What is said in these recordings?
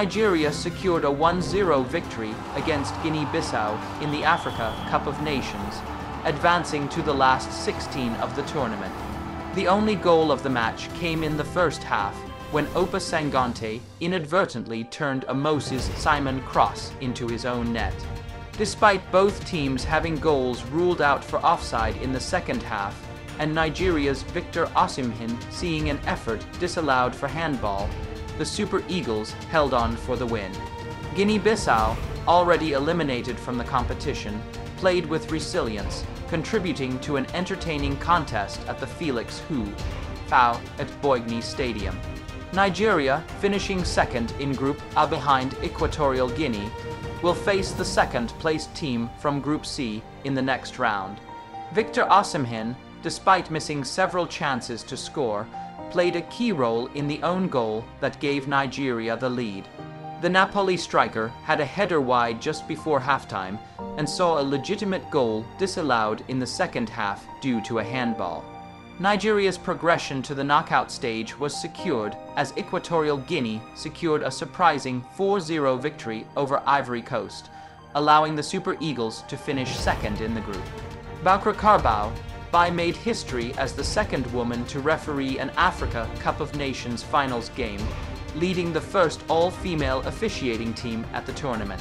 Nigeria secured a 1-0 victory against Guinea Bissau in the Africa Cup of Nations, advancing to the last 16 of the tournament. The only goal of the match came in the first half, when Opa Sangante inadvertently turned a Moses Simon cross into his own net. Despite both teams having goals ruled out for offside in the second half, and Nigeria's Victor Osimhen seeing an effort disallowed for handball, the Super Eagles held on for the win. Guinea-Bissau, already eliminated from the competition, played with resilience, contributing to an entertaining contest at the Felix Houphouët-Boigny Stadium. Nigeria, finishing second in Group A behind Equatorial Guinea, will face the second-placed team from Group C in the next round. Victor Osimhen, despite missing several chances to score, played a key role in the own goal that gave Nigeria the lead. The Napoli striker had a header wide just before halftime and saw a legitimate goal disallowed in the second half due to a handball. Nigeria's progression to the knockout stage was secured as Equatorial Guinea secured a surprising 4-0 victory over Ivory Coast, allowing the Super Eagles to finish second in the group. Boukra Karbau made history as the second woman to referee an Africa Cup of Nations finals game, leading the first all-female officiating team at the tournament.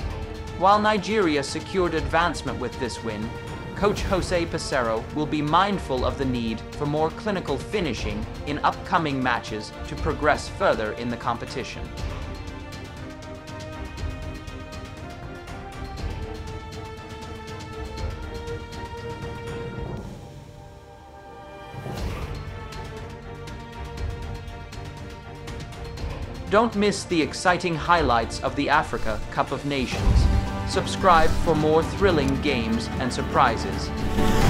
While Nigeria secured advancement with this win, Coach Jose Paseiro will be mindful of the need for more clinical finishing in upcoming matches to progress further in the competition. Don't miss the exciting highlights of the Africa Cup of Nations. Subscribe for more thrilling games and surprises.